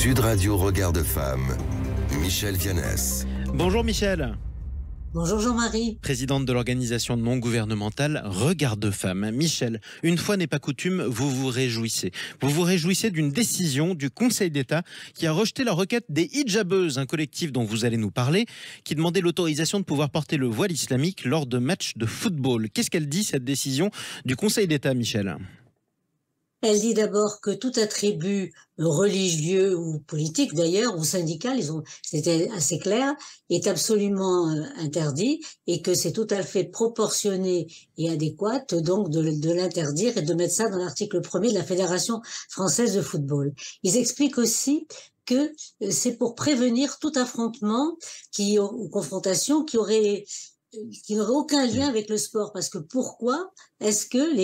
Sud Radio, Regards de Femmes, Michèle Vianès. Bonjour Michèle. Bonjour Jean-Marie. Présidente de l'organisation non gouvernementale Regards de Femmes. Michèle, une fois n'est pas coutume, vous vous réjouissez. Vous vous réjouissez d'une décision du Conseil d'État qui a rejeté la requête des Hijabeuses, un collectif dont vous allez nous parler, qui demandait l'autorisation de pouvoir porter le voile islamique lors de matchs de football. Qu'est-ce qu'elle dit, cette décision du Conseil d'État, Michèle ? Elle dit d'abord que tout attribut religieux ou politique d'ailleurs, ou syndical, c'était assez clair, est absolument interdit et que c'est tout à fait proportionné et adéquat donc de l'interdire et de mettre ça dans l'article 1er de la Fédération française de football. Ils expliquent aussi que c'est pour prévenir tout affrontement ou confrontation qui n'aurait aucun lien avec le sport. Parce que pourquoi est-ce que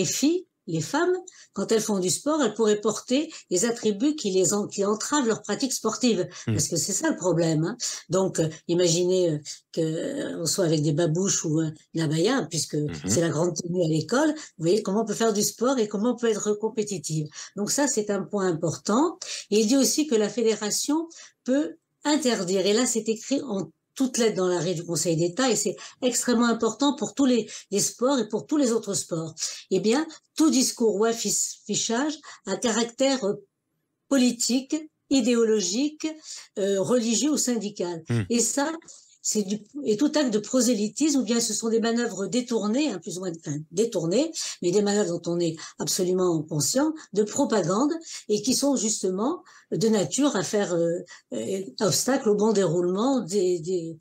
les femmes, quand elles font du sport, elles pourraient porter des attributs qui entravent leur pratique sportive. Parce que c'est ça le problème. Hein. Donc, imaginez qu'on soit avec des babouches ou une abaya, puisque c'est la grande tenue à l'école. Vous voyez comment on peut faire du sport et comment on peut être compétitive. Donc ça, c'est un point important. Et il dit aussi que la fédération peut interdire. Et là, c'est écrit en toute lettre dans l'arrêt du Conseil d'État, et c'est extrêmement important pour tous les sports et pour tous les autres sports. Eh bien, tout discours ou affichage à caractère politique, idéologique, religieux ou syndical. Et ça, et tout acte de prosélytisme, ou bien ce sont des manœuvres détournées, hein, plus ou moins détournées, mais des manœuvres dont on est absolument conscient, de propagande, et qui sont justement de nature à faire obstacle au bon déroulement des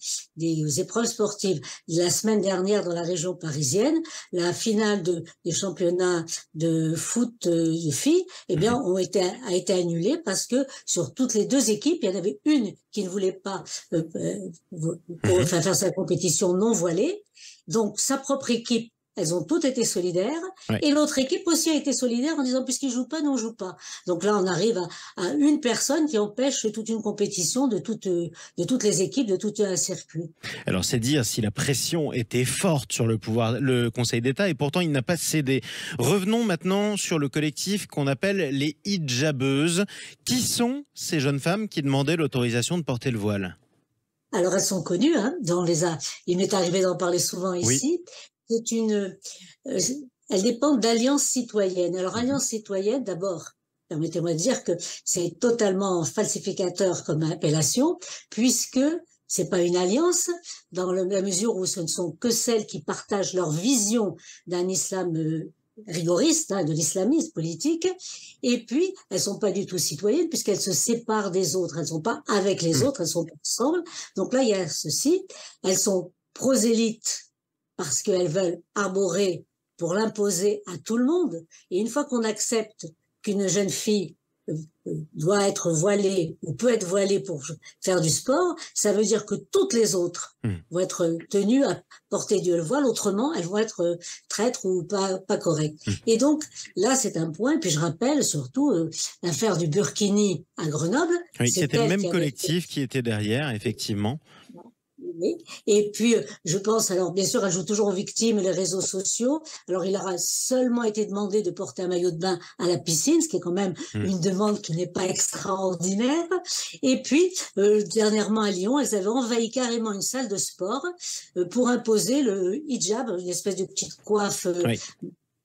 épreuves sportives. La semaine dernière, dans la région parisienne, la finale des championnats de foot de filles, eh bien, a été annulée parce que sur toutes les deux équipes, il y en avait une qui ne voulait pas faire sa compétition non voilée. Donc, sa propre équipe, elles ont toutes été solidaires. Ouais. Et l'autre équipe aussi a été solidaire en disant, puisqu'ils ne jouent pas, nous on joue pas. Donc là, on arrive à une personne qui empêche toute une compétition de toutes les équipes, de tout un circuit. Alors, c'est dire si la pression était forte sur le Conseil d'État, et pourtant, il n'a pas cédé. Revenons maintenant sur le collectif qu'on appelle les Hijabeuses. Qui sont ces jeunes femmes qui demandaient l'autorisation de porter le voile ? Alors, elles sont connues, hein, il m'est arrivé d'en parler souvent ici. Oui. Elles dépendent d'Alliance citoyenne. Alors, Alliance citoyenne, d'abord, permettez-moi de dire que c'est totalement falsificateur comme appellation, puisque c'est pas une alliance, dans la mesure où ce ne sont que celles qui partagent leur vision d'un islam rigoriste, hein, de l'islamisme politique, et puis elles sont pas du tout citoyennes puisqu'elles se séparent des autres, elles sont pas avec les autres, elles sont ensemble. Donc là, il y a ceci, elles sont prosélytes parce qu'elles veulent arborer pour l'imposer à tout le monde, et une fois qu'on accepte qu'une jeune fille doit être voilée ou peut être voilée pour faire du sport, ça veut dire que toutes les autres vont être tenues à porter du voile, autrement elles vont être traîtres ou pas correctes. Et donc là, c'est un point. Et puis je rappelle surtout l'affaire du Burkini à Grenoble. Oui, c'était le même collectif qui était derrière, effectivement. Et puis, je pense, alors bien sûr, elle joue toujours aux victimes, les réseaux sociaux. Alors, il aura seulement été demandé de porter un maillot de bain à la piscine, ce qui est quand même une demande qui n'est pas extraordinaire. Et puis, dernièrement à Lyon, elles avaient envahi carrément une salle de sport pour imposer le hijab, une espèce de petite coiffe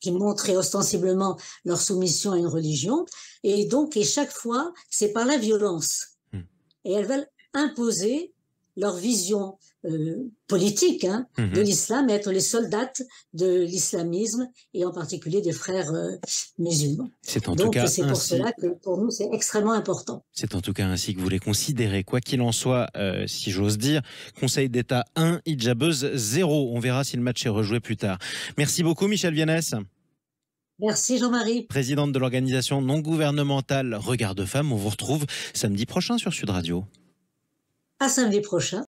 qui montraient ostensiblement leur soumission à une religion. Et donc, chaque fois, c'est par la violence. Et elles veulent imposer leur vision politique, hein, de l'islam, et être les soldates de l'islamisme, et en particulier des frères musulmans. C'est pour cela que pour nous, c'est extrêmement important. C'est en tout cas ainsi que vous les considérez. Quoi qu'il en soit, si j'ose dire, Conseil d'État 1, Hijabeuse 0. On verra si le match est rejoué plus tard. Merci beaucoup, Michèle Vianès. Merci Jean-Marie. Présidente de l'organisation non gouvernementale Regards de Femmes, on vous retrouve samedi prochain sur Sud Radio. À samedi prochain.